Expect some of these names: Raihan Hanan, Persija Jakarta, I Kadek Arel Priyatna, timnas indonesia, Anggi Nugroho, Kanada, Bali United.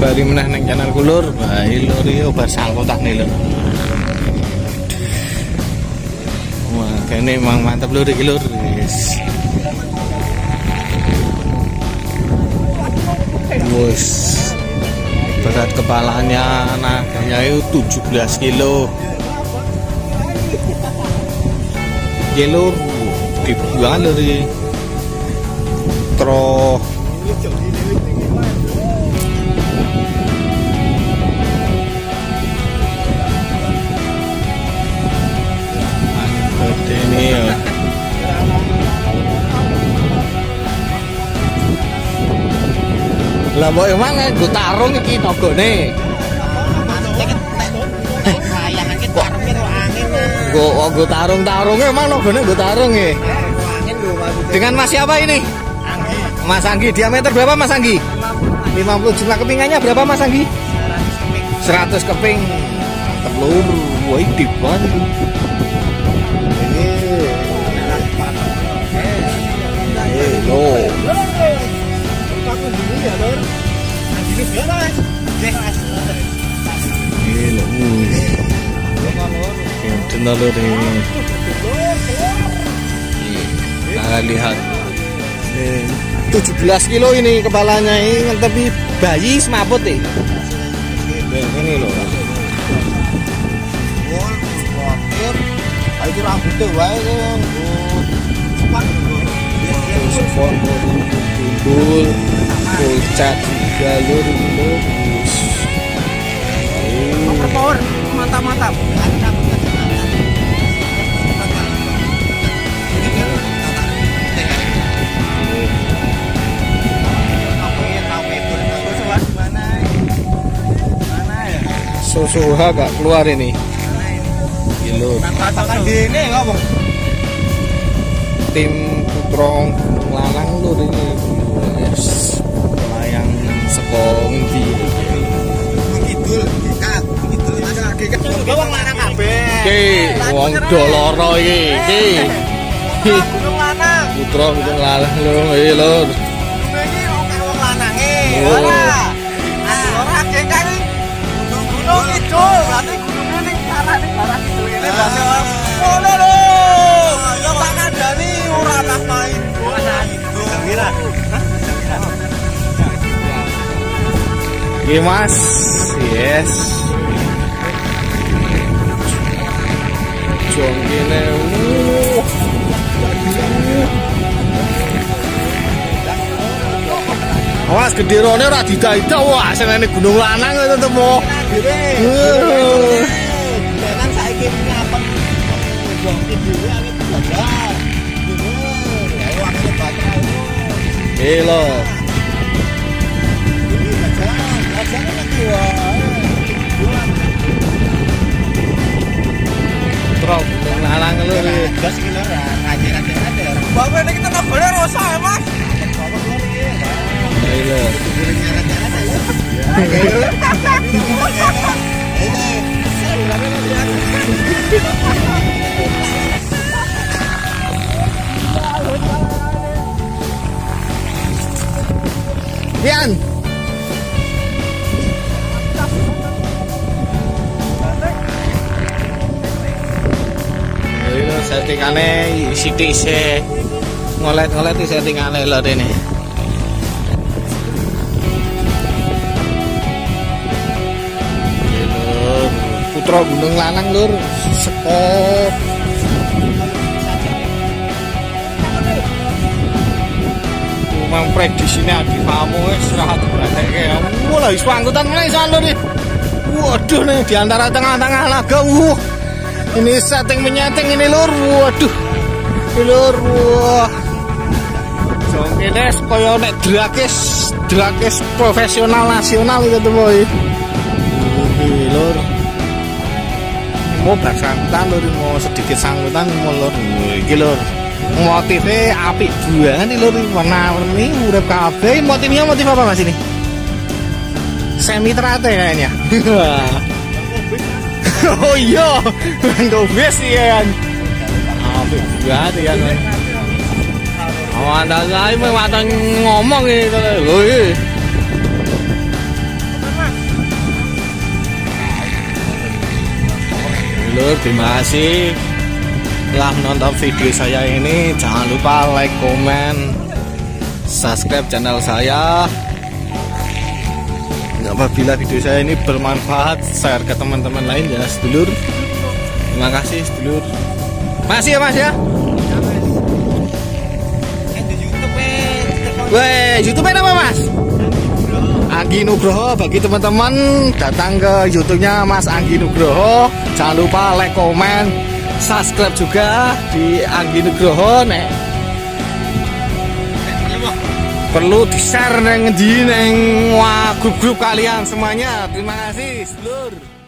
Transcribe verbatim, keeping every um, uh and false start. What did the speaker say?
kembali meneh ning channel kulur. Bae lur iki obar sangkutane lur. Wah, kene emang mantap lur iki lur. Yes. Wes. Berat kepalanya naganya itu tujuh belas kilo. Jelur dibuang lur iki. Troh. Lah mbok emang nggo tarung iki togone. Sayangane tarunge kok angin. Nggo nggo tarung-tarunge emang nogone nggo tarung e. Dengan Mas siapa ini? Anggi. Mas Anggi, diameter berapa Mas Anggi? lima puluh. Jumlah kepingannya berapa Mas Anggi? seratus keping. Telur, woi diban. Ini eh loh. Nah, lihat tujuh belas kilo ini kepalanya ini, tapi bayi semaput eh. Ini loh. Timbul, pucat juga lur itu. Power, mantap-mantap. Susu agak keluar ini. Gilur. Katakan di ini ngomong. Tim putrong lanang lur ini. Yes. Layang sekong di. Kidul, dekat. Kidul ada dekat. Wong lanang kabeh. Ki, wong doloro iki. Ki. Putrong lanang. Putrong lanang lur iki lur. Iki wong lanange. Ora. Ora dekat. Gunung itu, berarti gunungnya ini parah, ini parah gitu ini berarti orang boleh loh. Ya tak ada nih, orang tak main bola itu. Gila. Oke mas, yes. Jonggine, wuh. Awas gederone ora didah-idah wah sing ngene gunung lanang itu tetep mo. Kan saiki ngapet wong iki dhewe angin belajar. Ya wah cepat. Eh lho. Ini belajar, belajar lagi wah. Trok gunung lanang lho gas kilo ora ngajak-ngajak ora. Bapak nek kita nang boleh rosak ya Mas. Ayo. Yan. Ayo settingane sithik se ngolet-ngolet iki settingane lho rene. Putra gunung lanang lur seko memprediksi ini adi pamu istirahat berada ya wala isu angkutan mana isan lur nih waduh nih diantara tengah-tengah laga wuh ini setting menyeting ini lur waduh ini lur wuh jongkine kaya nek drakis drakis profesional nasional gitu boy ini lur mau bersangkutan lor, mau sedikit sangkutan mau lor, iki lor. Motifnya apik banget lor, warna-warni urip kabeh. Motifnya motif apa Mas ini? Semi terate kayaknya. Oh iya, ngobes ya. Apik banget ya. Awan dalai mewatan ngomong iki lho. dulur-dulur, terima kasih telah nonton video saya ini. Jangan lupa like, komen, subscribe channel saya. Apabila video saya ini bermanfaat, share ke teman-teman lain ya sedulur. Terima kasih sedulur. Makasih ya Mas ya. Weh, YouTube-nya apa Mas? Anggi Nugroho. Bagi teman-teman datang ke YouTube-nya Mas Anggi Nugroho, jangan lupa like, komen, subscribe juga di Anggi Nugroho nek. Perlu di-share neng di neng wah grup-grup kalian semuanya. Terima kasih, sedulur.